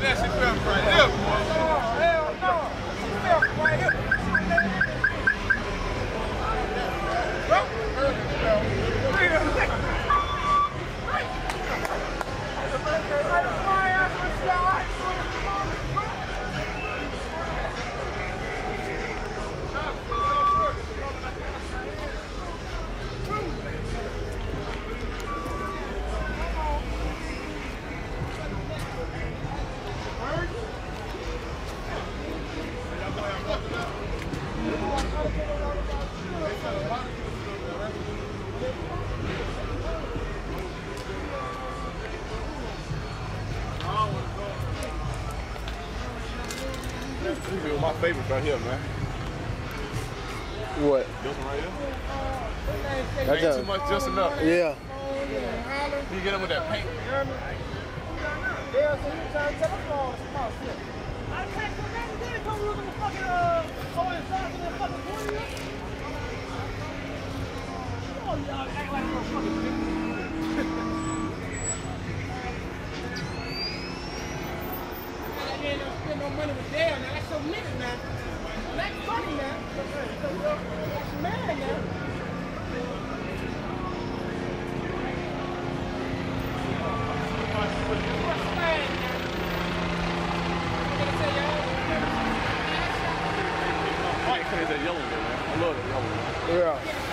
that shit felt right here, boy. Hell no. She felt right here. Bro, wait a second. My favorite right here, man. What? This one right here? That's ain't too much, just enough. Yeah. You get him with that paint. Yeah, so you trying to tell us all about shit. I can't come back and then come look at the fucking, go inside to the fucking corner. Come on, y'all act like you're fucking no money was there now, that's so niggas now. That's funny now. That's mad now. What's mad now? I'm gonna tell y'all. I like that yellow, man. I love that yellow. Yeah.